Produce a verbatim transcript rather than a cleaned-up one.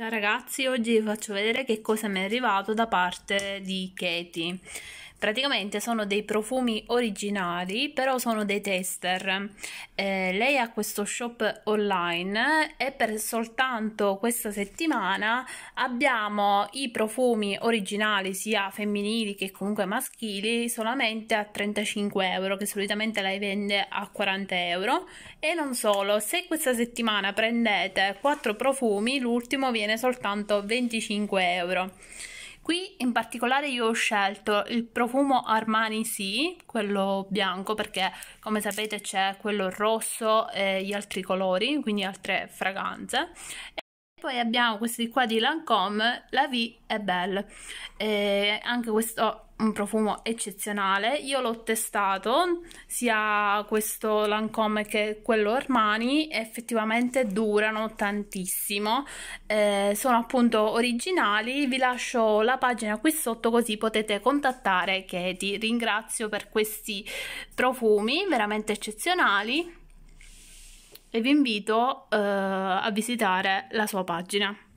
Ciao ragazzi, oggi vi faccio vedere che cosa mi è arrivato da parte di Katie. Praticamente sono dei profumi originali, però sono dei tester. Eh, lei ha questo shop online e per soltanto questa settimana abbiamo i profumi originali sia femminili che comunque maschili solamente a trentacinque euro, che solitamente lei vende a quaranta euro. E non solo, se questa settimana prendete quattro profumi, l'ultimo viene soltanto venticinque euro. Qui in particolare io ho scelto il profumo Armani, sì, quello bianco, perché come sapete c'è quello rosso e gli altri colori, quindi altre fragranze. E poi abbiamo questi qua di Lancome, La Vie Est Belle. E anche questo è un profumo eccezionale, io l'ho testato, sia questo Lancome che quello Armani, e effettivamente durano tantissimo. Eh, sono appunto originali, vi lascio la pagina qui sotto così potete contattare Katie. Ringrazio per questi profumi veramente eccezionali e vi invito eh, a visitare la sua pagina.